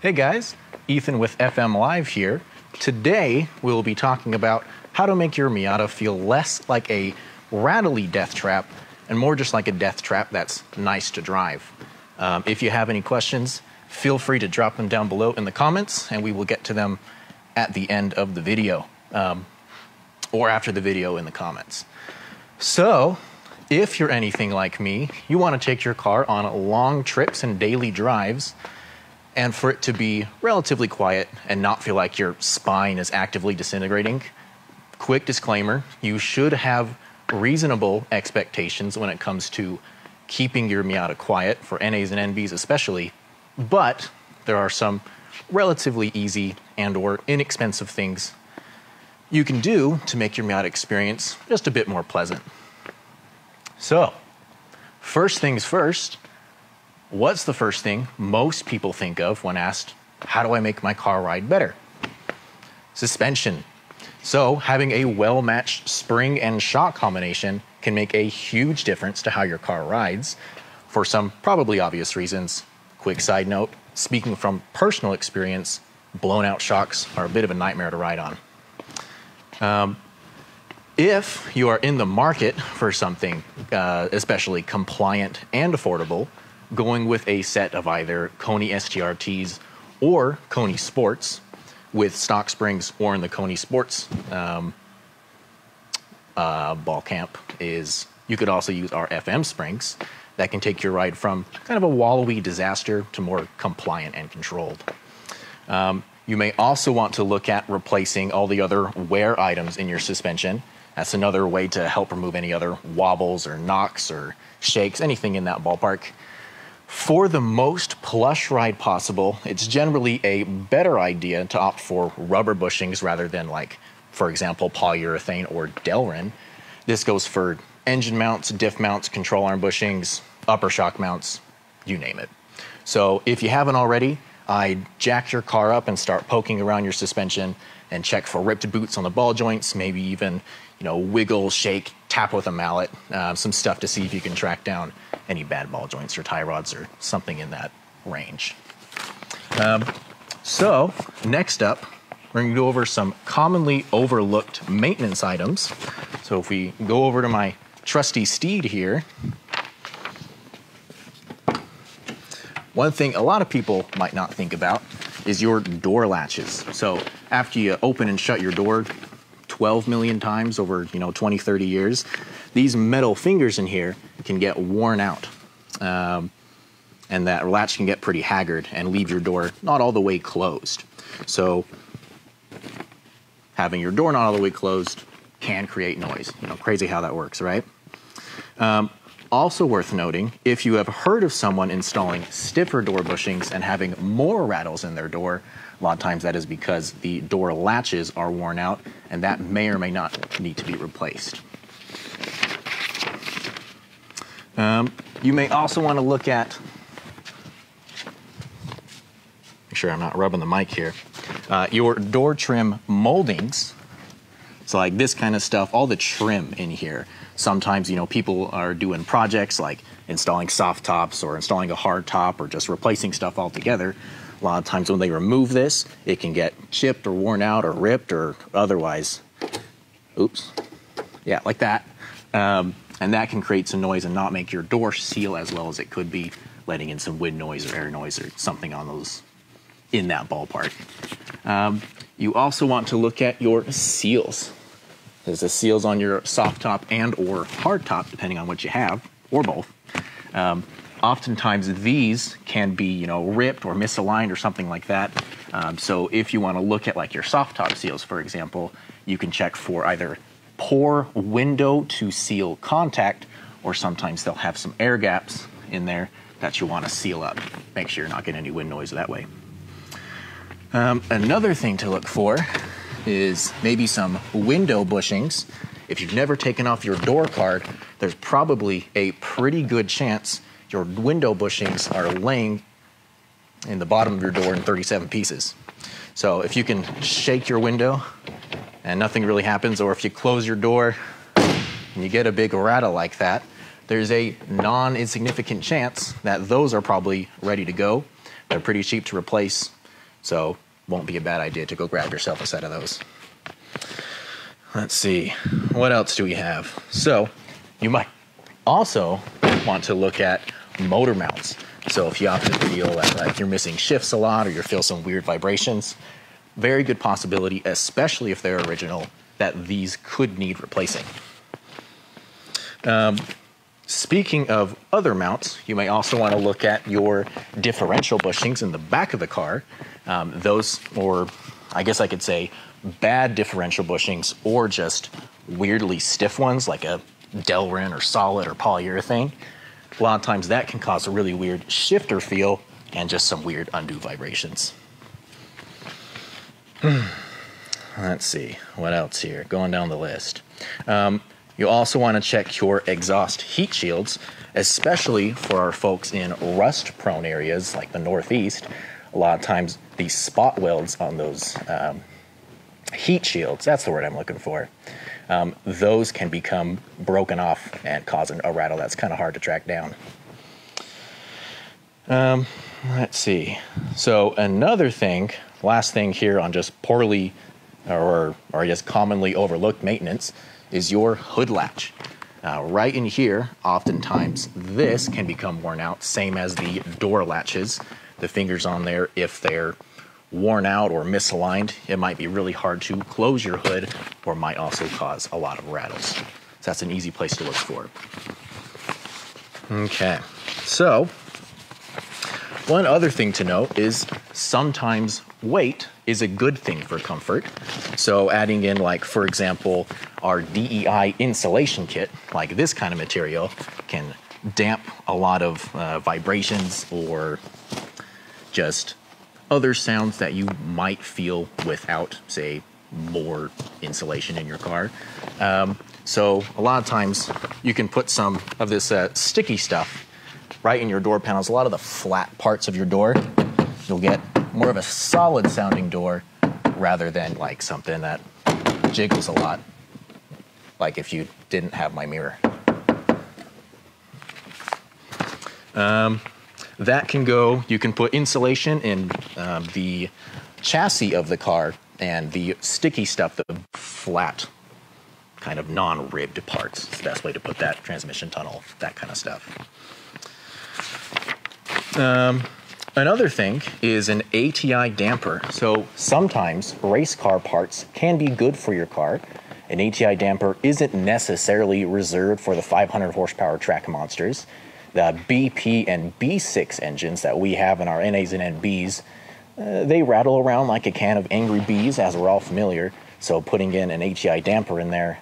Hey guys, Ethan with FM Live here. Today we will be talking about how to make your Miata feel less like a rattly death trap and more just like a death trap that's nice to drive. If you have any questions, feel free to drop them down below in the comments and we will get to them at the end of the video or after the video in the comments. So if you're anything like me, you want to take your car on long trips and daily drives and for it to be relatively quiet and not feel like your spine is actively disintegrating. Quick disclaimer, you should have reasonable expectations when it comes to keeping your Miata quiet, for NAs and NBs especially, but there are some relatively easy and or inexpensive things you can do to make your Miata experience just a bit more pleasant. So, first things first, what's the first thing most people think of when asked, how do I make my car ride better? Suspension. So having a well-matched spring and shock combination can make a huge difference to how your car rides for some probably obvious reasons. Quick side note, speaking from personal experience, blown out shocks are a bit of a nightmare to ride on. If you are in the market for something, especially compliant and affordable, going with a set of either Koni STRTs or Koni Sports with stock springs or in the Koni Sports ball camp is, you could also use our FM springs that can take your ride from kind of a wallowy disaster to more compliant and controlled. You may also want to look at replacing all the other wear items in your suspension. That's another way to help remove any other wobbles or knocks or shakes, anything in that ballpark. For the most plush ride possible, it's generally a better idea to opt for rubber bushings rather than, like, for example, polyurethane or Delrin. This goes for engine mounts, diff mounts, control arm bushings, upper shock mounts, you name it. So if you haven't already, I'd jack your car up and start poking around your suspension and check for ripped boots on the ball joints, maybe even, you know, wiggle, shake, tap with a mallet, some stuff to see if you can track down any bad ball joints or tie rods or something in that range. So next up, we're gonna go over some commonly overlooked maintenance items. So if we go over to my trusty steed here, one thing a lot of people might not think about is your door latches. So after you open and shut your door 12 million times over, you know, 20, 30 years, these metal fingers in here can get worn out. And that latch can get pretty haggard and leave your door not all the way closed. So having your door not all the way closed can create noise. You know, crazy how that works, right? Also worth noting, if you have heard of someone installing stiffer door bushings and having more rattles in their door, a lot of times that is because the door latches are worn out, and that may or may not need to be replaced. You may also want to look at, make sure I'm not rubbing the mic here, your door trim moldings. So like this kind of stuff, all the trim in here. Sometimes, you know, people are doing projects like installing soft tops or installing a hard top or just replacing stuff altogether. A lot of times when they remove this, it can get chipped or worn out or ripped or otherwise. Oops. Yeah, like that. And that can create some noise and not make your door seal as well as it could be, letting in some wind noise or air noise or something on those, in that ballpark. You also want to look at your seals. There's the seals on your soft top and or hard top, depending on what you have, or both. Oftentimes these can be, you know, ripped or misaligned or something like that. So if you want to look at like your soft top seals, for example, you can check for either poor window to seal contact, or sometimes they'll have some air gaps in there that you want to seal up. Make sure you're not getting any wind noise that way. Another thing to look for is maybe some window bushings. If you've never taken off your door card, there's probably a pretty good chance your window bushings are laying in the bottom of your door in 37 pieces. So if you can shake your window and nothing really happens, or if you close your door and you get a big rattle like that, there's a non-insignificant chance that those are probably ready to go. They're pretty cheap to replace. So won't be a bad idea to go grab yourself a set of those. Let's see, what else do we have? So you might also want to look at motor mounts. So if you often feel like you're missing shifts a lot or you feel some weird vibrations, very good possibility, especially if they're original, that these could need replacing. Speaking of other mounts, you may also want to look at your differential bushings in the back of the car. Those, or I guess I could say bad differential bushings or just weirdly stiff ones like a Delrin or solid or polyurethane. A lot of times that can cause a really weird shifter feel and just some weird undue vibrations. Let's see, what else here? Going down the list. You also want to check your exhaust heat shields, especially for our folks in rust-prone areas like the Northeast. A lot of times these spot welds on those heat shields, that's the word I'm looking for, those can become broken off and cause a rattle that's kind of hard to track down. Let's see. So another thing, last thing here on just poorly or just commonly overlooked maintenance is your hood latch. Right in here, oftentimes this can become worn out, same as the door latches. The fingers on there, if they're worn out or misaligned, it might be really hard to close your hood or might also cause a lot of rattles. So that's an easy place to look for. Okay, so one other thing to note is sometimes weight is a good thing for comfort. So adding in, like, for example, our DEI insulation kit, like this kind of material, can damp a lot of vibrations or just other sounds that you might feel without, say, more insulation in your car. So a lot of times you can put some of this sticky stuff right in your door panels. A lot of the flat parts of your door, you'll get more of a solid sounding door rather than like something that jiggles a lot, like if you didn't have my mirror. That can go, you can put insulation in the chassis of the car and the sticky stuff, the flat kind of non-ribbed parts. It's the best way to put that, transmission tunnel, that kind of stuff. Another thing is an ATI damper. So sometimes race car parts can be good for your car. An ATI damper isn't necessarily reserved for the 500 horsepower track monsters. The BP and B6 engines that we have in our NAs and NBs, they rattle around like a can of angry bees, as we're all familiar. So putting in an ATI damper in there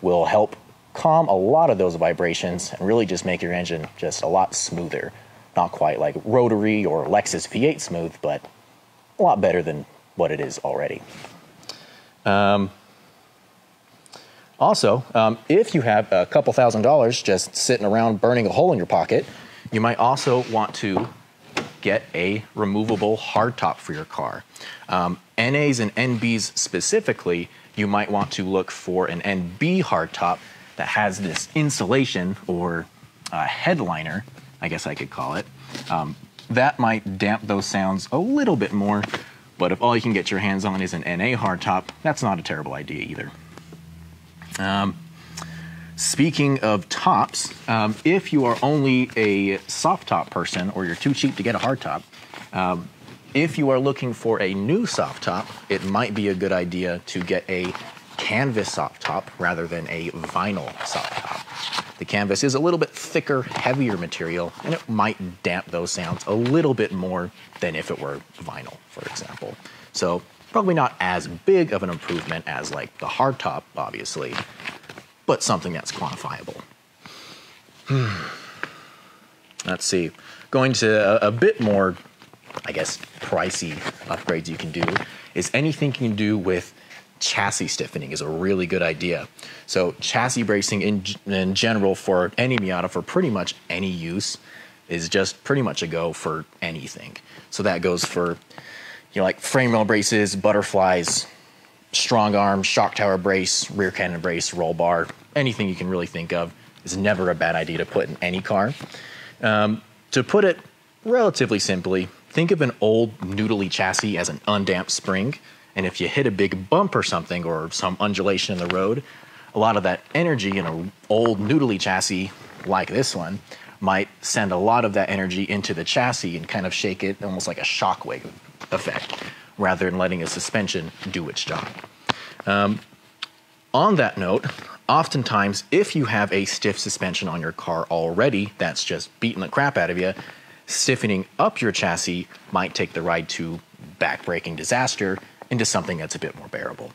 will help calm a lot of those vibrations and really just make your engine just a lot smoother. Not quite like rotary or Lexus V8 smooth, but a lot better than what it is already. Also, if you have a couple $1,000 just sitting around burning a hole in your pocket, you might also want to get a removable hardtop for your car. NAs and NBs specifically, you might want to look for an NB hardtop that has this insulation or headliner, I guess I could call it. That might damp those sounds a little bit more, but if all you can get your hands on is an NA hardtop, that's not a terrible idea either. Speaking of tops, if you are only a soft top person or you're too cheap to get a hard top, if you are looking for a new soft top, it might be a good idea to get a canvas soft top rather than a vinyl soft top. The canvas is a little bit thicker, heavier material, and it might damp those sounds a little bit more than if it were vinyl, for example. So probably not as big of an improvement as like the hard top, obviously, but something that's quantifiable. Let's see, going to a bit more, I guess, pricey upgrades you can do is anything you can do with chassis stiffening is a really good idea. So chassis bracing in general for any Miata for pretty much any use is just pretty much a go for anything. So that goes for, you know, like frame rail braces, butterflies, strong arm, shock tower brace, rear cannon brace, roll bar, anything you can really think of is never a bad idea to put in any car. To put it relatively simply, Think of an old noodly chassis as an undamped spring, and if you hit a big bump or something or some undulation in the road, a lot of that energy in an old noodly chassis like this one might send a lot of that energy into the chassis and kind of shake it almost like a shockwave effect rather than letting a suspension do its job. On that note, oftentimes if you have a stiff suspension on your car already that's just beating the crap out of you, stiffening up your chassis might take the ride to backbraking disaster into something that's a bit more bearable.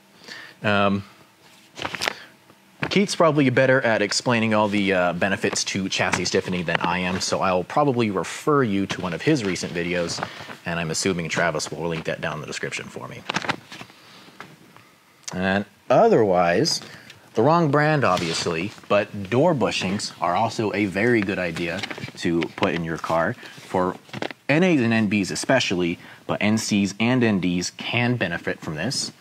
Keith's probably better at explaining all the benefits to chassis stiffening than I am, so I'll probably refer you to one of his recent videos, and I'm assuming Travis will link that down in the description for me. And otherwise, the wrong brand obviously, but door bushings are also a very good idea to put in your car for NAs and NBs especially, but NCs and NDs can benefit from this.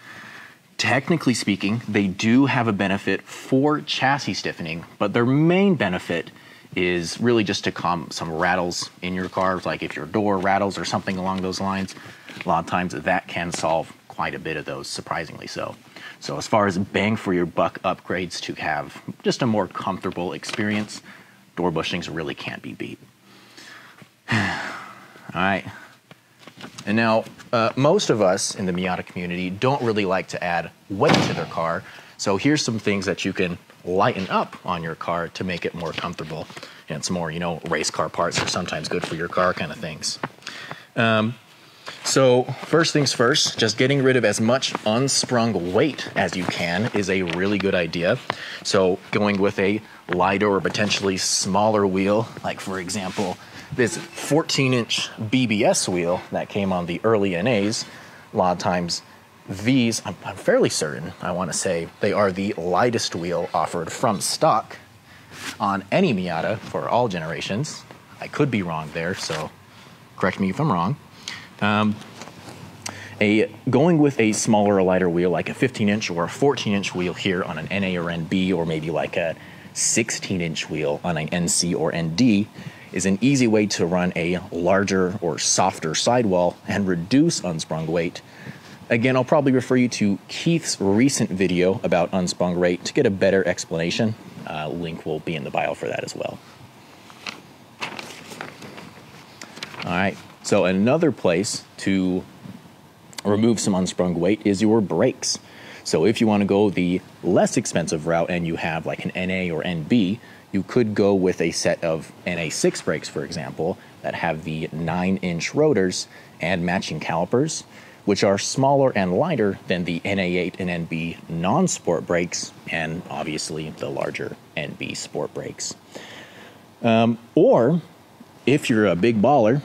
Technically speaking, they do have a benefit for chassis stiffening, but their main benefit is really just to calm some rattles in your car, like if your door rattles or something along those lines. A lot of times that can solve quite a bit of those, surprisingly so. So as far as bang for your buck upgrades to have just a more comfortable experience, door bushings really can't be beat. All right. And now most of us in the Miata community don't really like to add weight to their car. So here's some things that you can lighten up on your car to make it more comfortable. And it's more, you know, race car parts are sometimes good for your car kind of things. So first things first, just getting rid of as much unsprung weight as you can is a really good idea. So going with a lighter or potentially smaller wheel, like for example, this 14-inch BBS wheel that came on the early NAs, a lot of times these, I'm fairly certain, I want to say, they are the lightest wheel offered from stock on any Miata for all generations. I could be wrong there, so correct me if I'm wrong. Going with a smaller or lighter wheel, like a 15-inch or a 14-inch wheel here on an NA or NB, or maybe like a 16-inch wheel on an NC or ND, is an easy way to run a larger or softer sidewall and reduce unsprung weight. Again, I'll probably refer you to Keith's recent video about unsprung weight to get a better explanation. Link will be in the bio for that as well. All right. So another place to remove some unsprung weight is your brakes. So if you want to go the less expensive route and you have like an NA or NB, you could go with a set of NA6 brakes, for example, that have the 9-inch rotors and matching calipers, which are smaller and lighter than the NA8 and NB non-sport brakes, and obviously the larger NB sport brakes. Or if you're a big baller,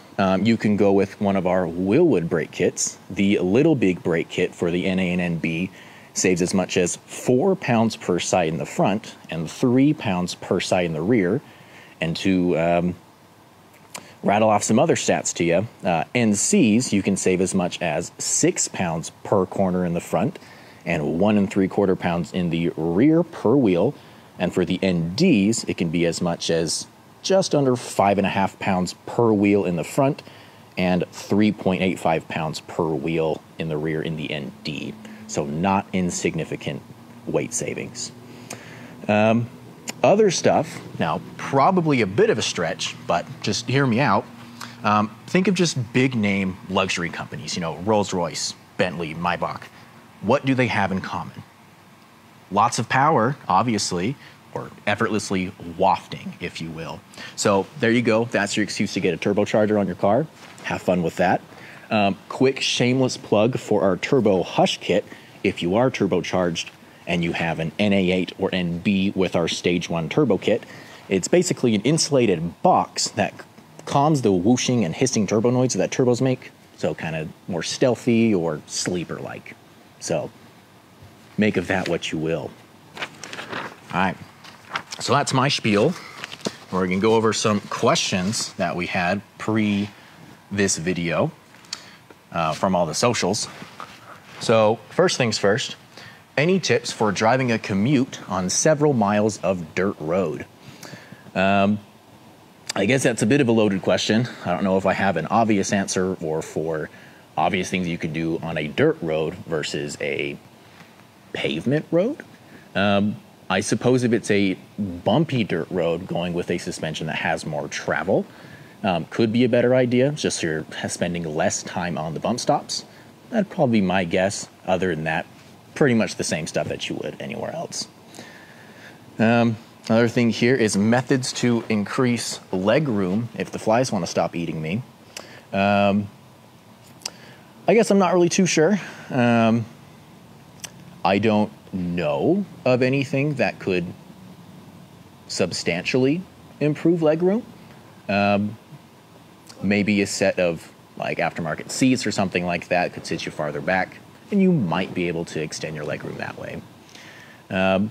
you can go with one of our Wilwood brake kits. The Little Big brake kit for the NA and NB saves as much as 4 pounds per side in the front and 3 pounds per side in the rear. And to rattle off some other stats to you, NCs, you can save as much as 6 pounds per corner in the front and 1 3/4 pounds in the rear per wheel. And for the NDs, it can be as much as just under 5.5 pounds per wheel in the front and 3.85 pounds per wheel in the rear in the ND. So not insignificant weight savings. Other stuff, now probably a bit of a stretch, but just hear me out. Think of just big name luxury companies, you know, Rolls-Royce, Bentley, Maybach. What do they have in common? Lots of power, obviously, or effortlessly wafting, if you will. So there you go. That's your excuse to get a turbocharger on your car. Have fun with that. Quick shameless plug for our turbo hush kit. If you are turbocharged and you have an NA8 or NB with our stage 1 turbo kit, it's basically an insulated box that calms the whooshing and hissing turbo noise that turbos make. So kind of more stealthy or sleeper-like. So make of that what you will. All right. So that's my spiel. We're gonna go over some questions that we had pre this video from all the socials. So first things first, any tips for driving a commute on several miles of dirt road? I guess that's a bit of a loaded question. I don't know if I have an obvious answer or for obvious things you could do on a dirt road versus a pavement road. I suppose if it's a bumpy dirt road, going with a suspension that has more travel could be a better idea. Just you're spending less time on the bump stops. That'd probably be my guess. Other than that, pretty much the same stuff that you would anywhere else. Another thing here is methods to increase leg room if the flies want to stop eating me. I guess I'm not really too sure. I don't know of anything that could substantially improve leg room. Maybe a set of like aftermarket seats or something like that could sit you farther back, and you might be able to extend your leg room that way. And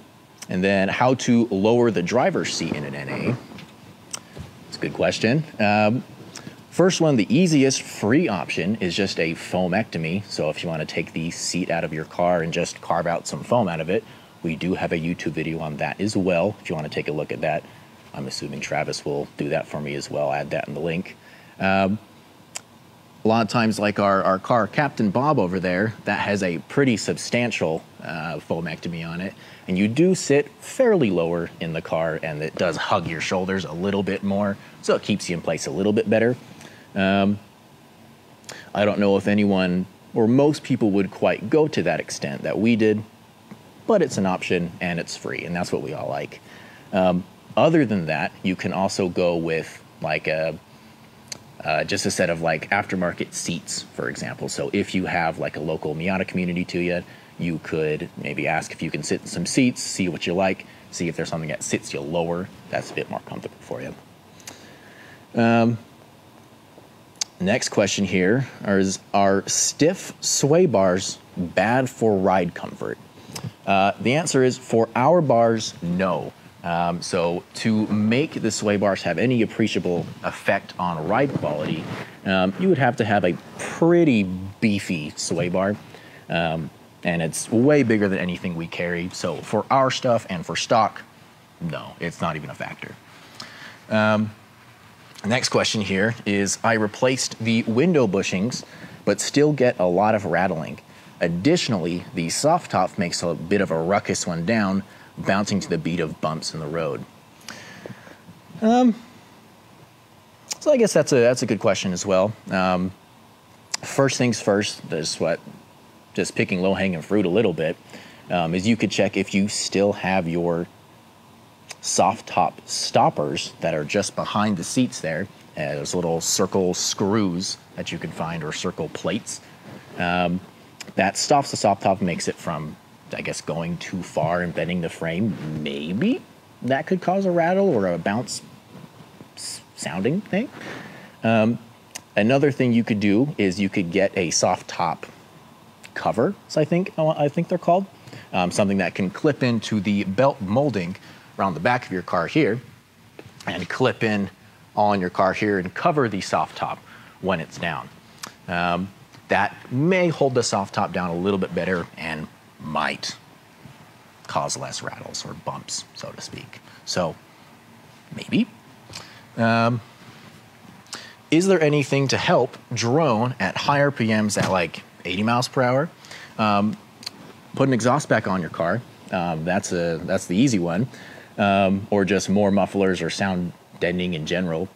then how to lower the driver's seat in an NA. It's a good question. First one, the easiest free option is just a foamectomy. So if you want to take the seat out of your car and just carve out some foam out of it, we do have a YouTube video on that as well. If you want to take a look at that, I'm assuming Travis will do that for me as well. Add that in the link. A lot of times, like our car, Captain Bob over there, that has a pretty substantial foamectomy on it. And you do sit fairly lower in the car, and it does hug your shoulders a little bit more, so it keeps you in place a little bit better. I don't know if anyone or most people would quite go to that extent that we did, but it's an option and it's free, and that's what we all like. Other than that, you can also go with like just a set of like aftermarket seats, for example. So if you have like a local Miata community to you, you could maybe ask if you can sit in some seats, see what you like, see if there's something that sits you lower. That's a bit more comfortable for you. Next question here is, are stiff sway bars bad for ride comfort? The answer is for our bars, no. So to make the sway bars have any appreciable effect on ride quality, you would have to have a pretty beefy sway bar. And it's way bigger than anything we carry. So for our stuff and for stock, no, it's not even a factor. Next question here is, I replaced the window bushings, but still get a lot of rattling. Additionally, the soft top makes a bit of a ruckus when down, bouncing to the beat of bumps in the road. So I guess that's a good question as well. First things first, just picking low-hanging fruit a little bit, is you could check if you still have your soft top stoppers that are just behind the seats there. Those little circle screws that you can find, or circle plates. That stops the soft top, makes it from, I guess, going too far and bending the frame. Maybe that could cause a rattle or a bounce sounding thing. Another thing you could do is you could get a soft top cover, so I think they're called, something that can clip into the belt molding around the back of your car here, and clip in on your car here and cover the soft top when it's down. That may hold the soft top down a little bit better and might cause less rattles or bumps, so to speak. So maybe. Is there anything to help drone at higher RPMs at like 80 miles per hour? Put an exhaust back on your car. That's the easy one. Or just more mufflers or sound deadening in general.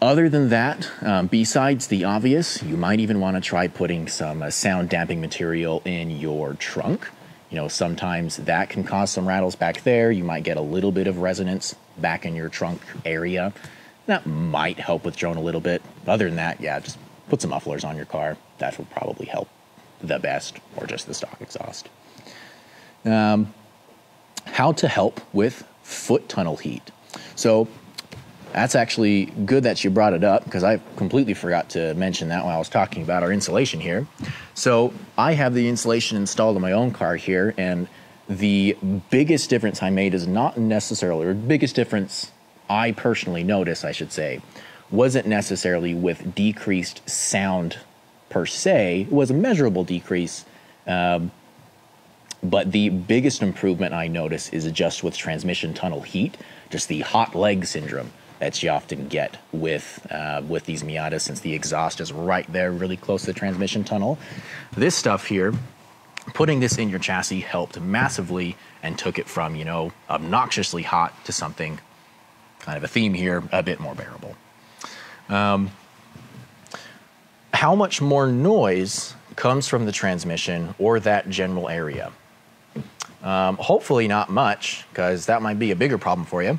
Other than that, besides the obvious, you might even want to try putting some sound damping material in your trunk. You know, sometimes that can cause some rattles back there. You might get a little bit of resonance back in your trunk area. That might help with drone a little bit. Other than that, yeah, just put some mufflers on your car. That would probably help the best, or just the stock exhaust. How to help with foot tunnel heat. So that's actually good that you brought it up, because I completely forgot to mention that when I was talking about our insulation here. So I have the insulation installed in my own car here, and the biggest difference I made is not necessarily, or the biggest difference I personally noticed, I should say, wasn't necessarily with decreased sound per se. It was a measurable decrease, but the biggest improvement I notice is just with transmission tunnel heat, just the hot leg syndrome. that you often get with these Miatas, since the exhaust is right there, really close to the transmission tunnel. This stuff here, putting this in your chassis helped massively and took it from, you know, obnoxiously hot to something, kind of a theme here, a bit more bearable. How much more noise comes from the transmission or that general area? Hopefully not much, because that might be a bigger problem for you.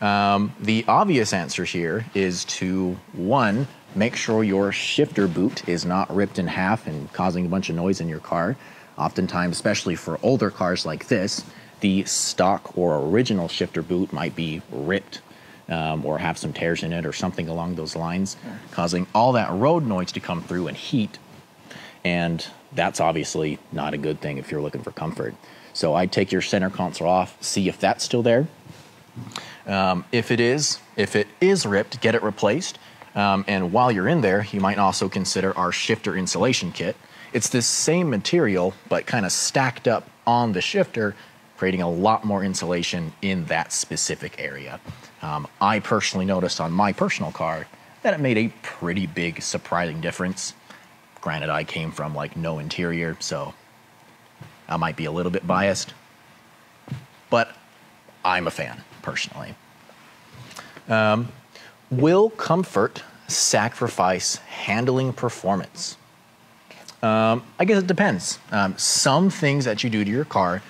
The obvious answer here is to, one, make sure your shifter boot is not ripped in half and causing a bunch of noise in your car. Oftentimes, especially for older cars like this, the stock or original shifter boot might be ripped or have some tears in it or something along those lines, causing all that road noise to come through and heat. And that's obviously not a good thing if you're looking for comfort. So I'd take your center console off, see if that's still there. If it is ripped, get it replaced. And while you're in there, you might also consider our shifter insulation kit. It's this same material, but kind of stacked up on the shifter, creating a lot more insulation in that specific area. I personally noticed on my personal car that it made a pretty big, surprising difference. Granted, I came from like no interior, so I might be a little bit biased, but I'm a fan personally. Will comfort sacrifice handling performance? I guess it depends. Some things that you do to your car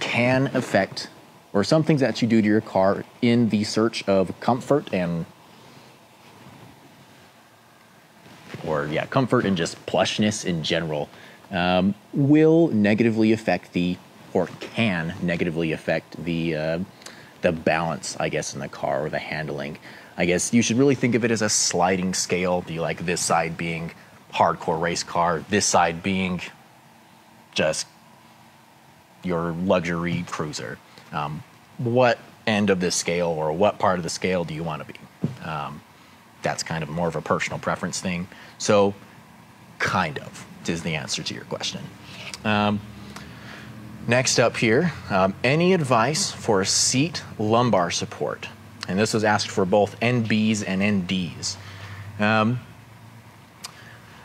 can affect, or some things that you do to your car in the search of comfort and comfort and just plushness in general, will negatively affect the, or can negatively affect the balance, I guess, in the car or the handling. I guess you should really think of it as a sliding scale, be like this side being hardcore race car, this side being just your luxury cruiser. What end of this scale or what part of the scale do you want to be? That's kind of more of a personal preference thing. So kind of is the answer to your question. Next up here, any advice for seat lumbar support? And this was asked for both NBs and NDs.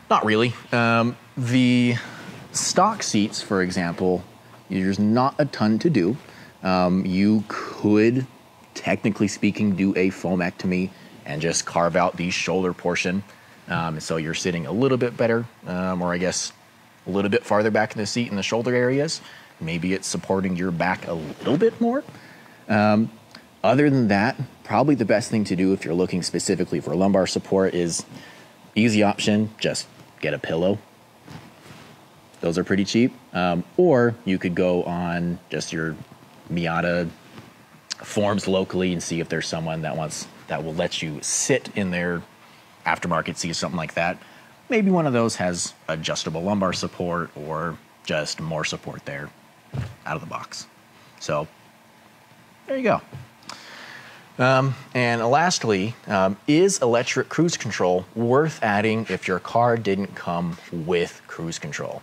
Not really. The stock seats, for example, there's not a ton to do. You could, technically speaking, do a foamectomy and just carve out the shoulder portion. So you're sitting a little bit better, or I guess a little bit farther back in the seat in the shoulder areas. Maybe it's supporting your back a little bit more. Other than that, probably the best thing to do if you're looking specifically for lumbar support is easy option, just get a pillow. Those are pretty cheap. Or you could go on just your Miata forums locally and see if there's someone that will let you sit in their aftermarket seat, something like that. Maybe one of those has adjustable lumbar support or just more support there out of the box. So there you go. And lastly, is electric cruise control worth adding if your car didn't come with cruise control?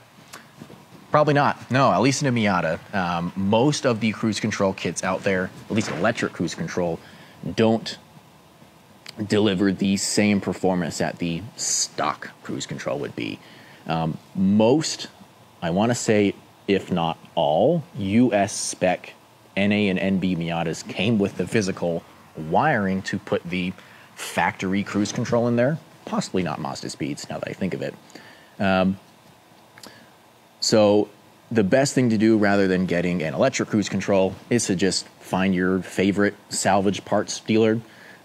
Probably not. No, at least in a Miata. Most of the cruise control kits out there, at least electric cruise control, don't deliver the same performance that the stock cruise control would be. Most, I want to say, if not all, US spec NA and NB Miatas came with the physical wiring to put the factory cruise control in there. Possibly not Mazda Speeds, now that I think of it. So the best thing to do rather than getting an electric cruise control is to just find your favorite salvage parts dealer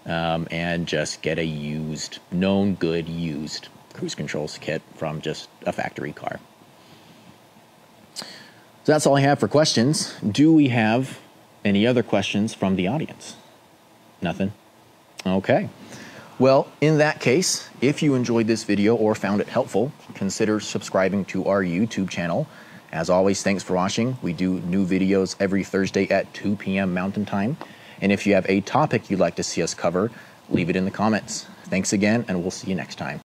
and just get a used, known good used cruise controls kit from just a factory car. So that's all I have for questions. Do we have any other questions from the audience? Nothing? Okay. Well, in that case, if you enjoyed this video or found it helpful, consider subscribing to our YouTube channel. As always, thanks for watching. We do new videos every Thursday at 2 p.m. Mountain Time. And if you have a topic you'd like to see us cover, leave it in the comments. Thanks again, and we'll see you next time.